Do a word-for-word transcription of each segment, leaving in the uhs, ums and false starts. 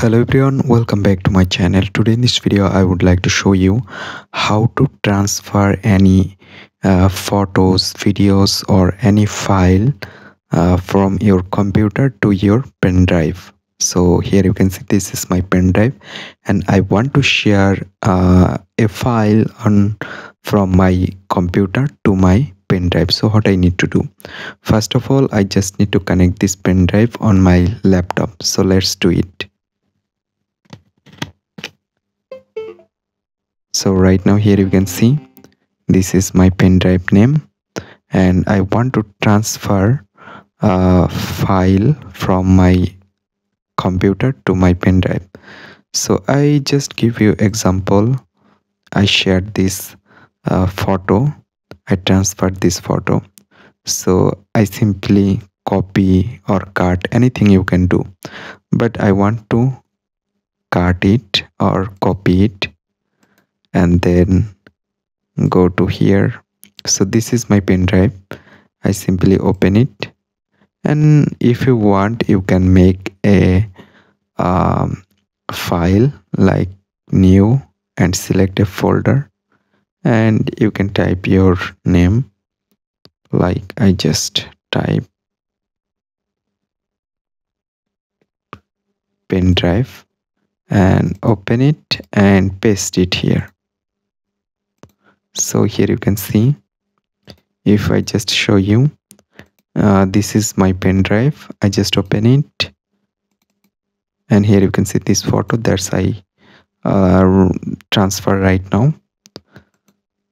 Hello everyone, welcome back to my channel. Today in this video I would like to show you how to transfer any uh, photos, videos or any file uh, from your computer to your pen drive. So here you can see this is my pen drive and I want to share uh, a file on from my computer to my pen drive. So what I need to do, first of all I just need to connect this pen drive on my laptop. So let's do it. So right now here you can see this is my pen drive name and I want to transfer a file from my computer to my pen drive. So I just give you example. I shared this uh, photo, I transferred this photo. So I simply copy or cut, anything you can do, but I want to cut it or copy it and then go to here. So this is my pen drive. I simply open it and if you want you can make a um, file like new and select a folder and you can type your name, like I just type pen drive and open it and paste it here. So here you can see, if I just show you, uh, this is my pen drive. I just open it and here you can see this photo that's I uh, transfer right now.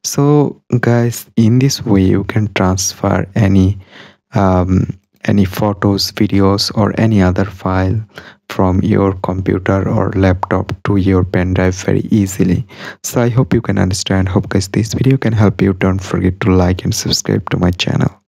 So guys, in this way you can transfer any um, any photos, videos or any other file from your computer or laptop to your pen drive very easily. So I hope you can understand. Hope guys this video can help you. Don't forget to like and subscribe to my channel.